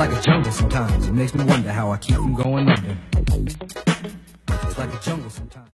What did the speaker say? like a jungle sometimes. It makes me wonder how I keep from going under. It's like a jungle sometimes.